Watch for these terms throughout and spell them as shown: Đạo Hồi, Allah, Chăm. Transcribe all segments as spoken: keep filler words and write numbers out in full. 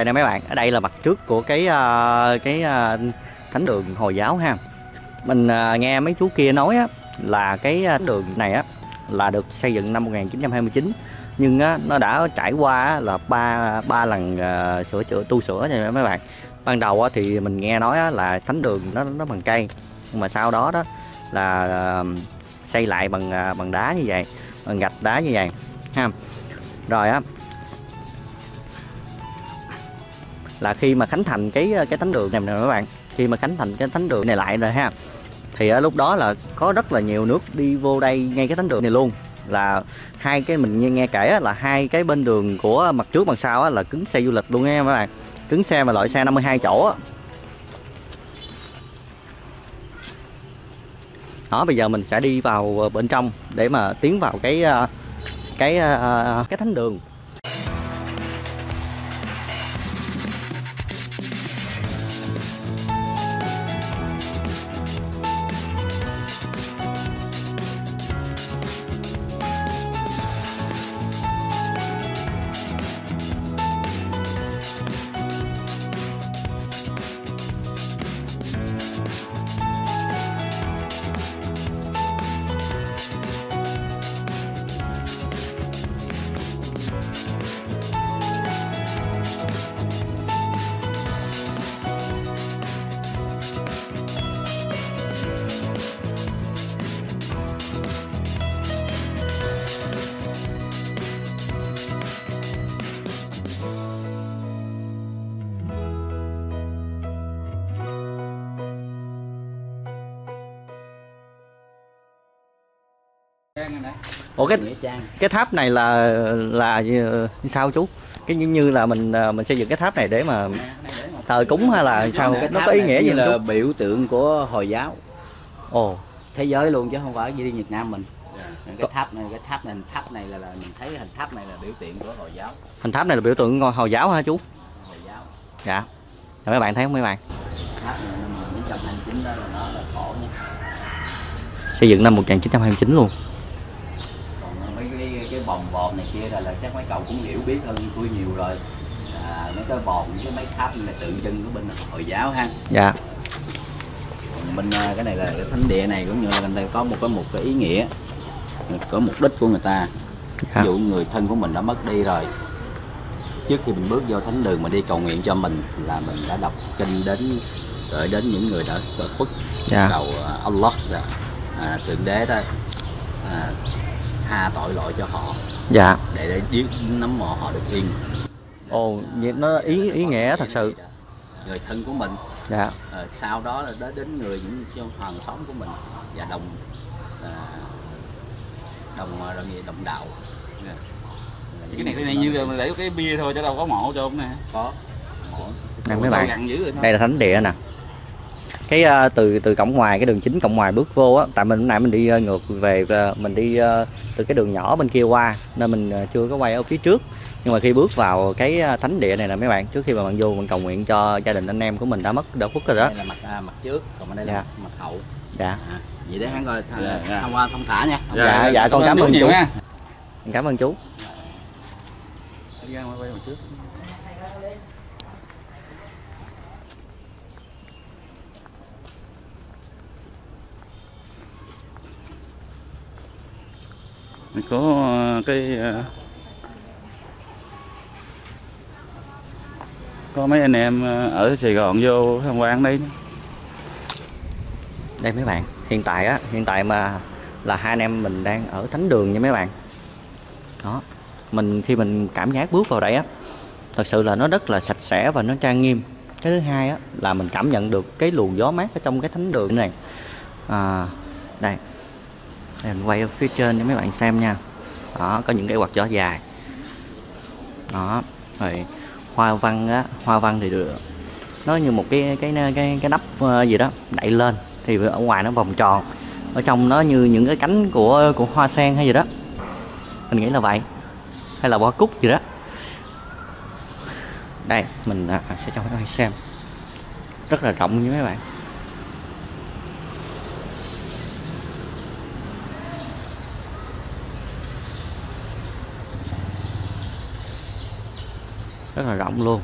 Đây nè mấy bạn, ở đây là mặt trước của cái cái thánh đường Hồi giáo ha. Mình nghe mấy chú kia nói á, là cái đường này á là được xây dựng năm một nghìn chín trăm hai mươi chín, nhưng á, nó đã trải qua là ba ba lần sửa chữa tu sửa nha mấy bạn. Ban đầu á, thì mình nghe nói á, là thánh đường nó nó bằng cây, nhưng mà sau đó đó là xây lại bằng bằng đá như vậy, bằng gạch đá như vậy ha. Rồi á, là khi mà khánh thành cái cái thánh đường này nè các bạn, khi mà khánh thành cái thánh đường này lại rồi ha, thì ở lúc đó là có rất là nhiều nước đi vô đây ngay cái thánh đường này luôn. Là hai cái mình nghe kể là hai cái bên đường của mặt trước mặt sau á, là cứng xe du lịch luôn nha các bạn, cứng xe mà loại xe năm mươi hai chỗ á. Đó, bây giờ mình sẽ đi vào bên trong để mà tiến vào cái cái cái thánh đường. Ủa cái cái tháp này là là sao chú? Cái như như là mình mình xây dựng cái tháp này để mà thờ cúng hay là sao? Nó có ý nghĩa gì là biểu tượng của Hồi giáo. Ồ, thế giới luôn chứ không phải chỉ đi Việt Nam mình. Cái tháp này, cái tháp này, hình tháp này là, là mình thấy hình tháp này là biểu tượng của Hồi giáo. Hình tháp này là biểu tượng Hồi giáo hả chú? Hồi giáo. Dạ. Rồi mấy bạn thấy không mấy bạn? Tháp này năm một nghìn chín trăm hai mươi chín đó là nó là cổ nha. Xây dựng năm một nghìn chín trăm hai mươi chín luôn. Bồn bồn này kia là, là chắc mấy cậu cũng hiểu biết hơn tôi nhiều rồi. À, mấy cái bồn với mấy tháp là tượng trưng của bên Hồi giáo ha. Dạ. Còn bên cái này là cái thánh địa này cũng như là người ta có một cái một cái ý nghĩa, có mục đích của người ta. Ví dụ người thân của mình đã mất đi rồi, trước khi mình bước vô thánh đường mà đi cầu nguyện cho mình là mình đã đọc kinh đến gửi đến những người đã khuất. Dạ. Cầu Allah là à, thượng đế thôi. À, tha tội lỗi cho họ. Dạ. Để để giết nấm mồ họ được yên. Ồ, nó ý ý nghĩa thật sự. Người thân của mình. Dạ. Rồi sau đó là đến đến người những hàng xóm của mình và đồng đồng đồng gì đồng đạo. Cái này cái này như mình để cái bia thôi chứ đâu có mộ cho ông nè. Có. Nè mấy bạn. Đây là thánh địa nè. Cái từ từ cổng ngoài, cái đường chính cổng ngoài bước vô á, tại mình hôm nay mình đi ngược về, mình đi từ cái đường nhỏ bên kia qua nên mình chưa có quay ở phía trước. Nhưng mà khi bước vào cái thánh địa này là mấy bạn, trước khi mà bạn vô mình cầu nguyện cho gia đình anh em của mình đã mất đã khuất rồi đó. Đây là mặt à, mặt trước, còn đây là dạ. mặt hậu. Dạ. À, vậy để hắn coi thông, dạ. thông qua thông thả nha. Dạ dạ, dạ, dạ con cảm ơn chú. Nha. Cảm ơn chú. Có cái có mấy anh em ở Sài Gòn vô tham quan đấy. Đây mấy bạn, hiện tại á, hiện tại mà là hai anh em mình đang ở thánh đường nha mấy bạn. Đó, mình khi mình cảm giác bước vào đây á, thật sự là nó rất là sạch sẽ và nó trang nghiêm. Cái thứ hai á là mình cảm nhận được cái luồng gió mát ở trong cái thánh đường này. À, đây. Đây, mình quay ở phía trên cho mấy bạn xem nha. Đó, có những cái quạt gió dài. Đó, rồi hoa văn á, hoa văn thì được, nó như một cái cái cái cái nắp gì đó đậy lên thì ở ngoài nó vòng tròn, ở trong nó như những cái cánh của của hoa sen hay gì đó. Mình nghĩ là vậy. Hay là bọ cúc gì đó. Đây, mình sẽ cho các bạn xem. Rất là rộng như mấy bạn. Rất là rộng luôn.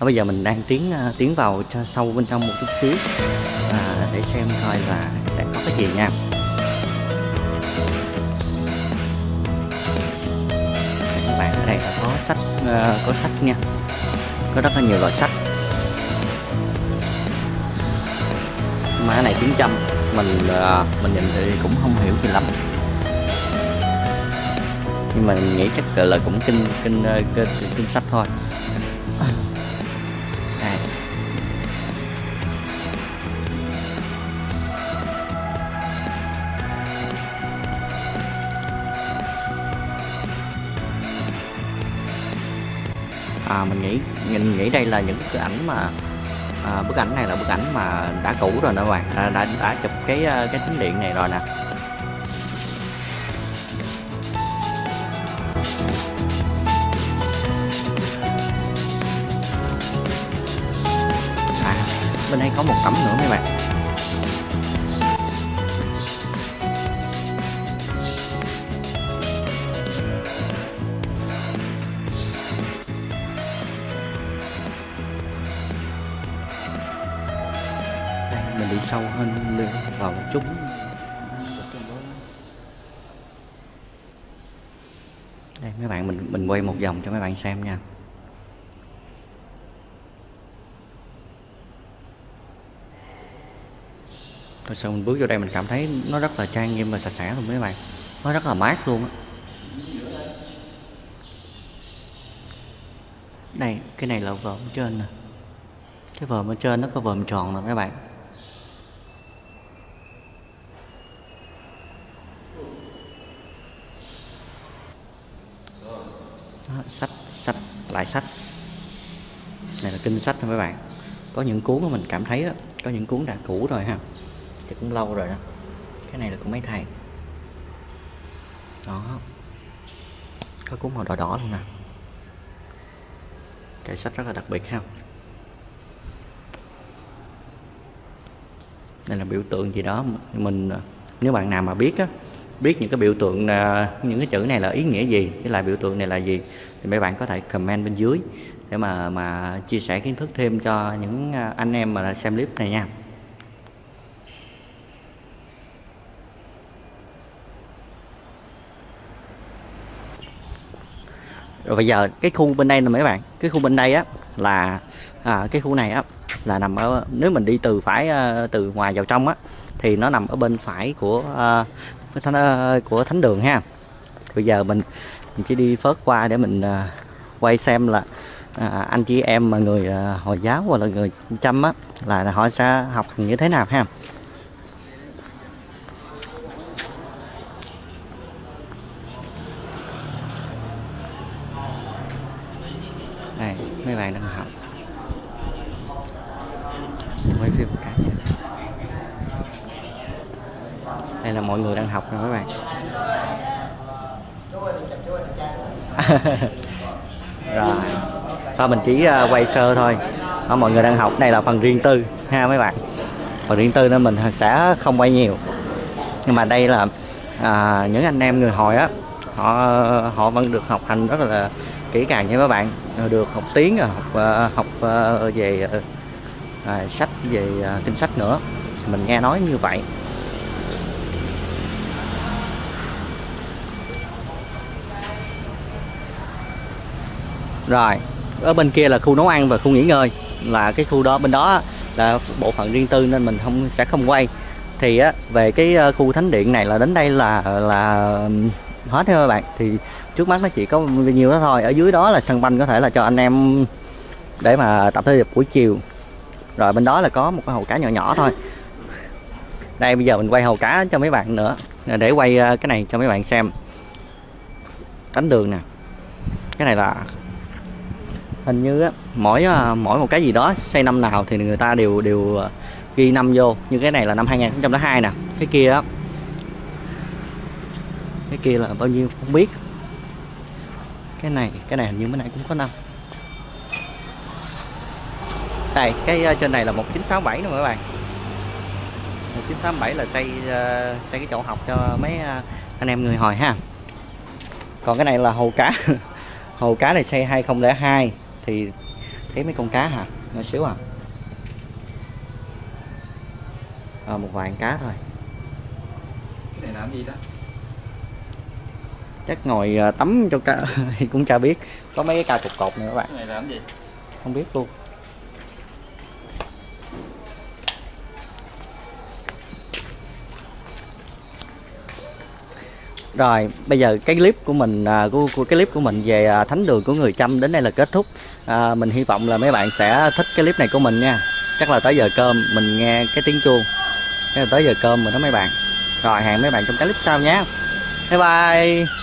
À, bây giờ mình đang tiến tiến vào cho sâu bên trong một chút xíu à, để xem coi là sẽ có cái gì nha. Các bạn ở đây là có sách uh, có sách nha, có rất là nhiều loại sách. Mà cái này tiếng Chăm mình uh, mình nhìn thì cũng không hiểu gì lắm, nhưng mà mình nghĩ chắc là cũng kinh kinh kinh, kinh sách thôi. À, mình nghĩ mình nghĩ đây là những cái ảnh mà à, bức ảnh này là bức ảnh mà đã cũ rồi nè các bạn, đã, đã đã chụp cái cái chính điện này rồi nè. À, bên đây có một tấm nữa các bạn. Mình đi sâu hơn lên vào một chút. Đây mấy bạn, mình mình quay một vòng cho mấy bạn xem nha. Thật sự mình bước vô đây mình cảm thấy nó rất là trang nghiêm và sạch sẽ luôn mấy bạn. Nó rất là mát luôn á. Đây, cái này là vòm trên nè. Cái vòm ở trên nó có vòm tròn nè mấy bạn. Sách, sách, lại sách. Này là kinh sách thôi các bạn. Có những cuốn mà mình cảm thấy đó, có những cuốn đã cũ rồi ha, thì cũng lâu rồi đó. Cái này là của mấy thầy. Đó, có cuốn màu đỏ đỏ luôn nè. Cái sách rất là đặc biệt ha. Đây là biểu tượng gì đó. Mình, nếu bạn nào mà biết á, biết những cái biểu tượng, những cái chữ này là ý nghĩa gì, cái là biểu tượng này là gì, thì mấy bạn có thể comment bên dưới để mà mà chia sẻ kiến thức thêm cho những anh em mà xem clip này nha. Rồi bây giờ cái khu bên đây nè mấy bạn, cái khu bên đây á là à, cái khu này á là nằm ở, nếu mình đi từ phải từ ngoài vào trong á thì nó nằm ở bên phải của à, của thánh đường ha. Bây giờ mình, mình chỉ đi phớt qua để mình uh, quay xem là uh, anh chị em mà người uh, Hồi giáo hoặc là người Chăm á là, là họ sẽ học như thế nào ha. Đây, mấy bạn đang học. Quay phim cái. Đây là mọi người đang học rồi các bạn. Rồi, thôi mình chỉ quay sơ thôi. Đó, mọi người đang học, đây là phần riêng tư ha mấy bạn. Phần riêng tư nên mình sẽ không quay nhiều. Nhưng mà đây là à, những anh em người Hồi á, họ họ vẫn được học hành rất là kỹ càng nha các bạn. Được học tiếng, học học về à, sách, về kinh sách nữa. Mình nghe nói như vậy. Rồi, ở bên kia là khu nấu ăn và khu nghỉ ngơi, là cái khu đó, bên đó là bộ phận riêng tư nên mình không sẽ không quay. Thì á, về cái khu thánh điện này là đến đây là là hết thôi các bạn. Thì trước mắt nó chỉ có nhiều đó thôi. Ở dưới đó là sân banh có thể là cho anh em để mà tập thể dục buổi chiều. Rồi bên đó là có một cái hồ cá nhỏ nhỏ thôi. Đây bây giờ mình quay hồ cá cho mấy bạn nữa, để quay cái này cho mấy bạn xem. Thánh đường nè. Cái này là hình như á, mỗi mỗi một cái gì đó xây năm nào thì người ta đều đều ghi năm vô. Như cái này là năm hai nghìn không trăm lẻ hai nè, cái kia á, cái kia là bao nhiêu không biết. Cái này, cái này hình như bữa nay cũng có năm. Đây, cái trên này là một chín sáu bảy nè các bạn. một chín sáu bảy là xây xây cái chỗ học cho mấy anh em người Hồi ha. Còn cái này là hồ cá. Hồ cá này xây hai nghìn không trăm lẻ hai thì Thấy mấy con cá hả? Nhỏ xíu à? Ờ, một vài con cá thôi. Cái này làm gì đó? Chắc ngồi tắm cho cá thì cũng chả biết. Có mấy cái ca cục cột này các bạn. Cái này làm gì? Không biết luôn. Rồi, bây giờ cái clip của mình của, của cái clip của mình về thánh đường của người Chăm đến đây là kết thúc. À, mình hy vọng là mấy bạn sẽ thích cái clip này của mình nha. Chắc là tới giờ cơm mình nghe cái tiếng chuông. Chắc là tới giờ cơm rồi đó mấy bạn. Rồi, hẹn mấy bạn trong cái clip sau nhé. Bye bye.